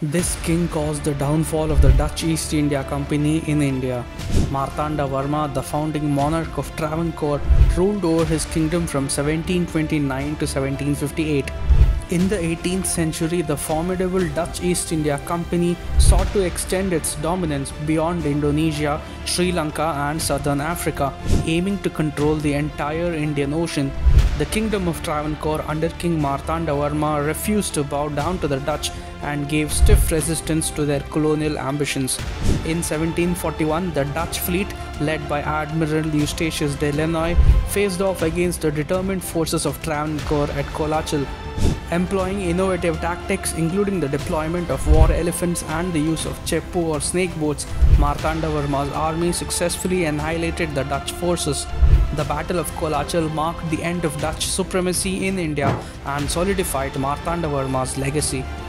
This king caused the downfall of the Dutch East India Company in India. Marthanda Varma, the founding monarch of Travancore, ruled over his kingdom from 1729 to 1758. In the 18th century, the formidable Dutch East India Company sought to extend its dominance beyond Indonesia, Sri Lanka and southern Africa, aiming to control the entire Indian Ocean. The kingdom of Travancore under King Marthanda Varma refused to bow down to the Dutch and gave stiff resistance to their colonial ambitions. In 1741, the Dutch fleet, led by Admiral Eustachius de Lannoy, faced off against the determined forces of Travancore at Colachel. Employing innovative tactics including the deployment of war elephants and the use of cheppu or snake boats, Marthanda Varma's army successfully annihilated the Dutch forces. The Battle of Colachel marked the end of Dutch supremacy in India and solidified Marthanda Varma's legacy.